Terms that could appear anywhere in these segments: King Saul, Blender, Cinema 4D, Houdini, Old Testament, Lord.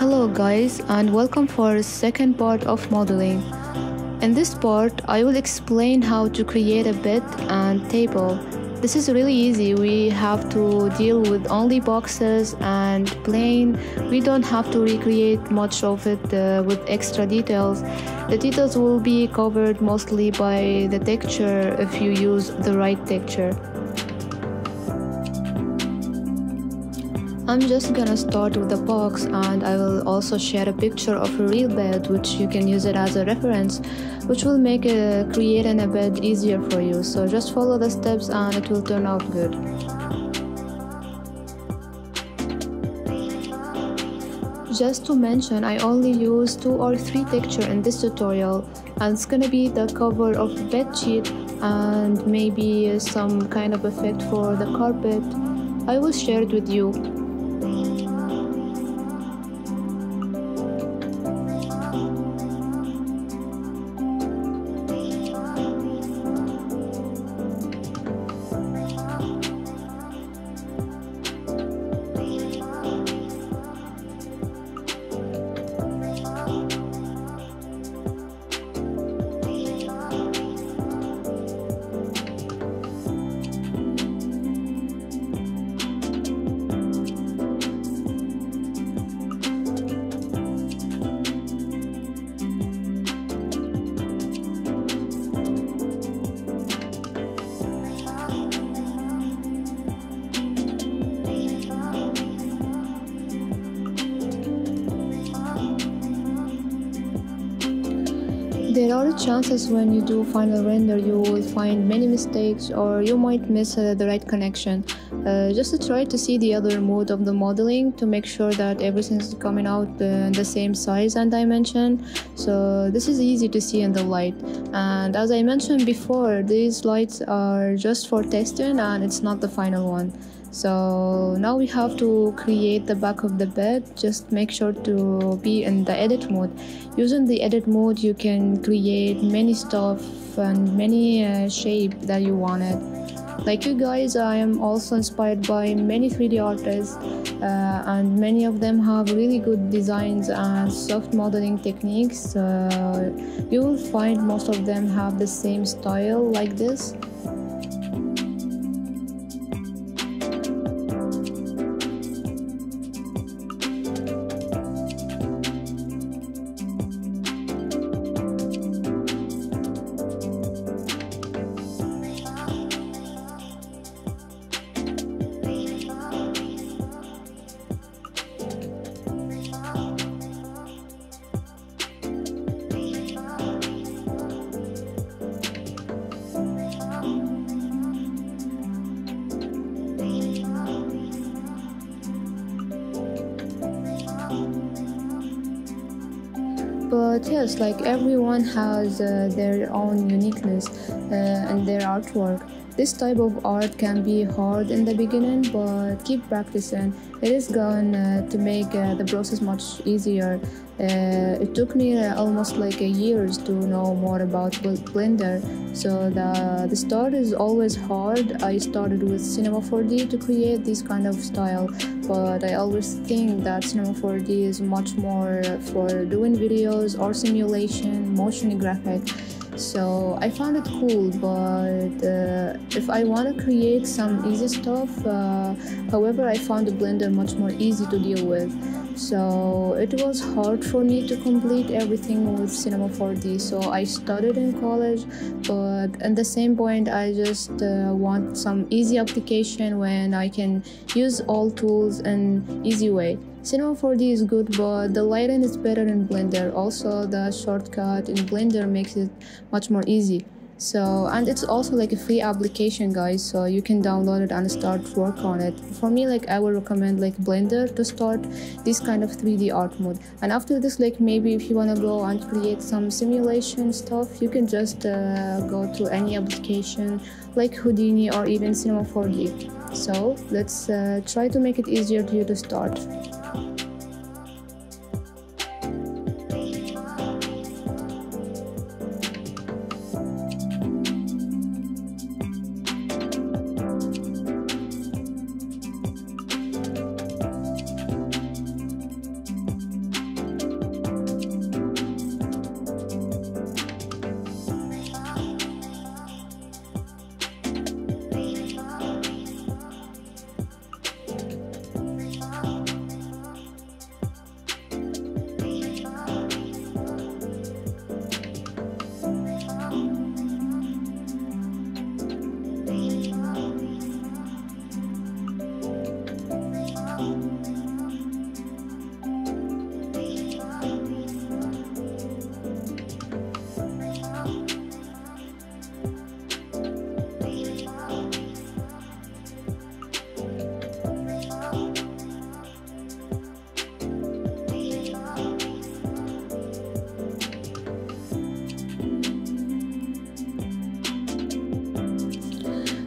Hello guys, and welcome for the second part of modeling. In this part I will explain how to create a bed and table. This is really easy. We have to deal with only boxes and plane. We don't have to recreate much of it with extra details. The details will be covered mostly by the texture if you use the right texture. I'm just gonna start with the box, and I will also share a picture of a real bed which you can use it as a reference, which will make creating a bed easier for you. So just follow the steps and it will turn out good. Just to mention, I only use 2 or 3 texture in this tutorial, and it's gonna be the cover of the bed sheet and maybe some kind of effect for the carpet. I will share it with you. There are chances when you do final render you will find many mistakes, or you might miss the right connection. Just to try to see the other mode of the modeling to make sure that everything is coming out the same size and dimension. So this is easy to see in the light, and as I mentioned before, these lights are just for testing and it's not the final one. So now we have to create the back of the bed. Just make sure to be in the edit mode. Using the edit mode you can create many stuff and many shape that you wanted. Like you guys, I am also inspired by many 3D artists, and many of them have really good designs and soft modeling techniques. You will find most of them have the same style like this. But yes, like everyone has their own uniqueness in their artwork. This type of art can be hard in the beginning, but keep practicing. It is going to make the process much easier. It took me almost like a year to know more about Blender. So the start is always hard. I started with Cinema 4D to create this kind of style, but I always think that Cinema 4D is much more for doing videos or simulation, motion graphics. So I found it cool, but if I want to create some easy stuff, however, I found the Blender much more easy to deal with. So it was hard for me to complete everything with Cinema 4D. So I studied in college, but at the same point I just want some easy application when I can use all tools in an easy way. Cinema 4D is good, but the lighting is better in Blender. Also the shortcut in Blender makes it much more easy. So, and it's also like a free application guys, so you can download it and start work on it. For me, like I would recommend like Blender to start this kind of 3D art mode, and after this, like maybe if you want to go and create some simulation stuff, you can just go to any application like Houdini or even Cinema 4D. So let's try to make it easier to you to start.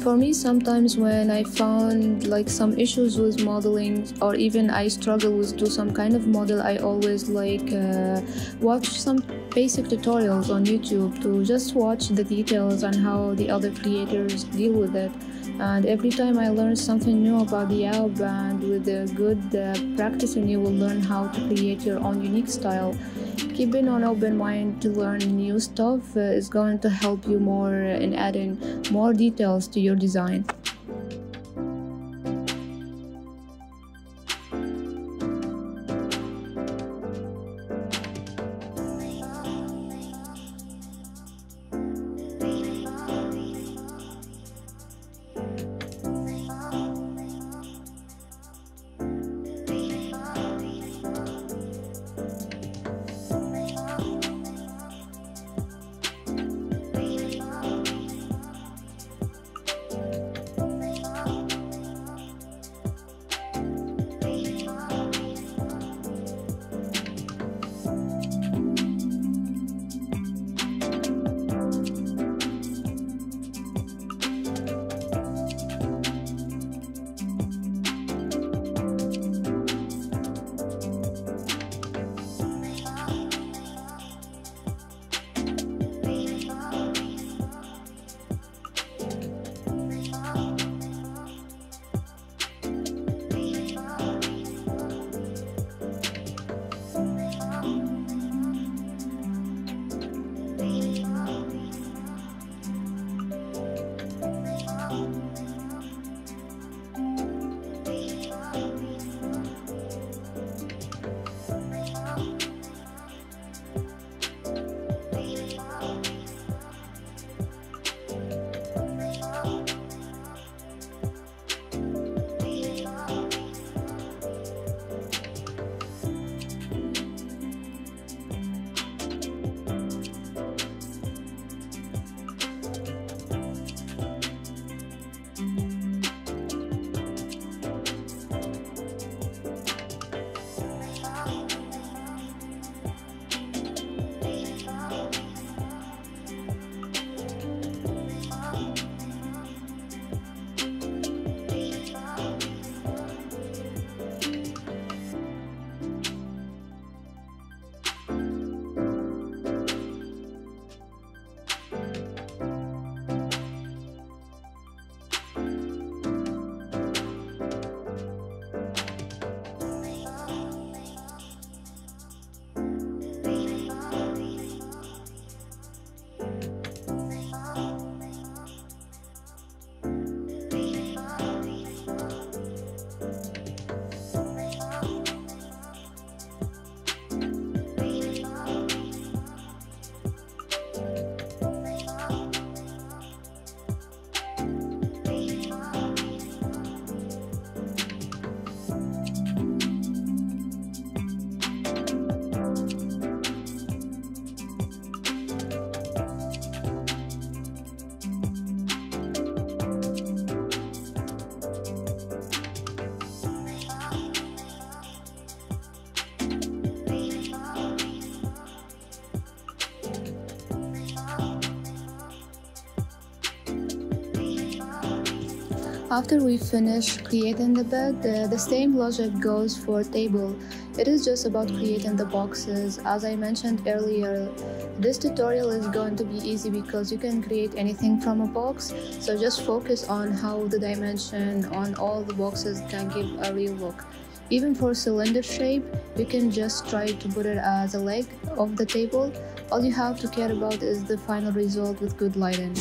For me, sometimes when I found like some issues with modeling, or even I struggle with do some kind of model, I always like watch some basic tutorials on YouTube to just watch the details on how the other creators deal with it. And every time I learn something new about the app, and with a good practicing, you will learn how to create your own unique style. Keeping an open mind to learn new stuff is going to help you more in adding more details to your design. After we finish creating the bed, the same logic goes for table. It is just about creating the boxes. As I mentioned earlier, this tutorial is going to be easy because you can create anything from a box. So just focus on how the dimension on all the boxes can give a real look. Even for cylinder shape, you can just try to put it as a leg of the table. All you have to care about is the final result with good lighting.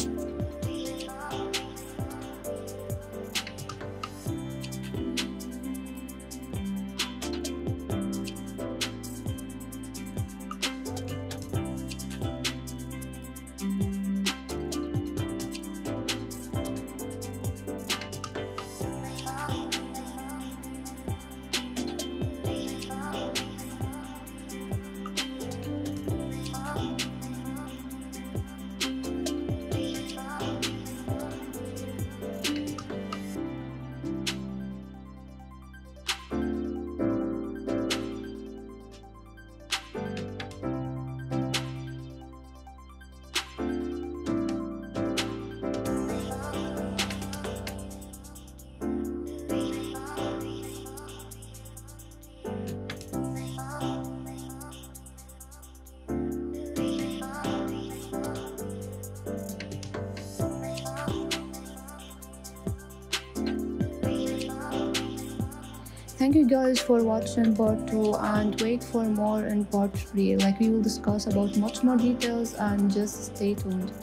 Thank you guys for watching part 2, and wait for more in part 3. Like, we will discuss about much more details, and just stay tuned.